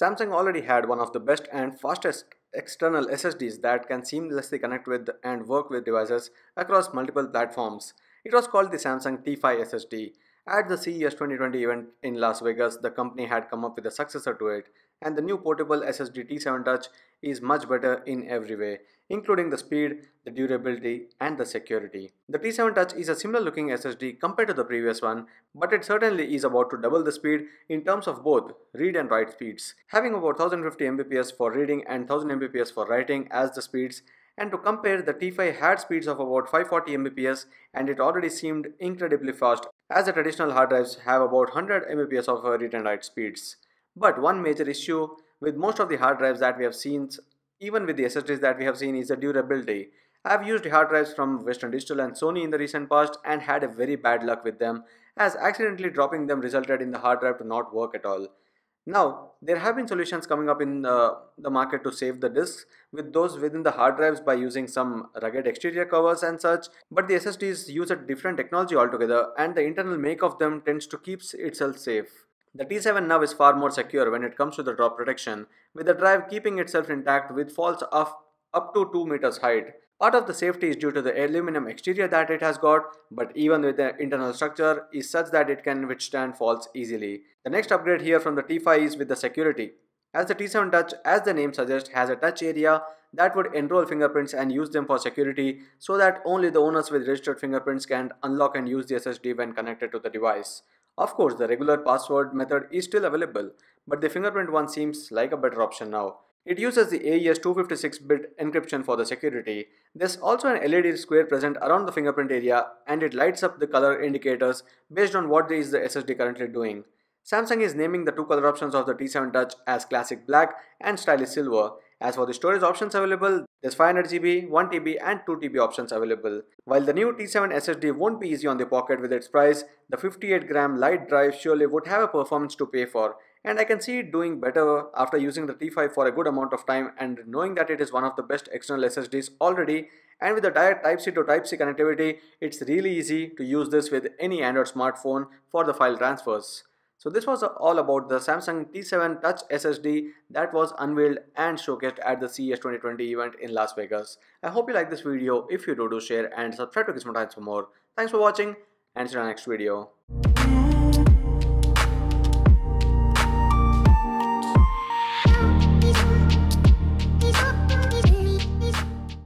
Samsung already had one of the best and fastest external SSDs that can seamlessly connect with and work with devices across multiple platforms. It was called the Samsung T5 SSD. At the CES 2020 event in Las Vegas, the company had come up with a successor to it, and the new portable SSD T7 Touch is much better in every way, including the speed, the durability, and the security. The T7 Touch is a similar looking SSD compared to the previous one, but it certainly is about to double the speed in terms of both read and write speeds, having about 1050 Mbps for reading and 1000 Mbps for writing as the speeds. And to compare, the T5 had speeds of about 540 Mbps and it already seemed incredibly fast, as the traditional hard drives have about 100 Mbps of read and write speeds. But one major issue with most of the hard drives that we have seen, even with the SSDs that we have seen, is the durability. I have used hard drives from Western Digital and Sony in the recent past and had a very bad luck with them, as accidentally dropping them resulted in the hard drive to not work at all. Now, there have been solutions coming up in the market to save the disks, with those within the hard drives by using some rugged exterior covers and such, but the SSDs use a different technology altogether and the internal make of them tends to keep itself safe. The T7 now is far more secure when it comes to the drop protection, with the drive keeping itself intact with faults of up to 2 meters height. Part of the safety is due to the aluminum exterior that it has got, but even with the internal structure is such that it can withstand faults easily. The next upgrade here from the T5 is with the security, as the T7 Touch, as the name suggests, has a touch area that would enroll fingerprints and use them for security, so that only the owners with registered fingerprints can unlock and use the SSD when connected to the device. Of course, the regular password method is still available, but the fingerprint one seems like a better option now. It uses the AES 256-bit encryption for the security. There's also an LED square present around the fingerprint area and it lights up the color indicators based on what is the SSD currently doing. Samsung is naming the two color options of the T7 Touch as classic black and stylish silver. As for the storage options available, there's 500GB, 1TB and 2TB options available. While the new T7 SSD won't be easy on the pocket with its price, the 58-gram light drive surely would have a performance to pay for. And I can see it doing better after using the T5 for a good amount of time and knowing that it is one of the best external SSDs already, and with the direct Type-C to Type-C connectivity, it's really easy to use this with any Android smartphone for the file transfers. So this was all about the Samsung T7 Touch SSD that was unveiled and showcased at the CES 2020 event in Las Vegas. I hope you like this video. If you do, share and subscribe to Gizmo Times for more. Thanks for watching and see you in the next video.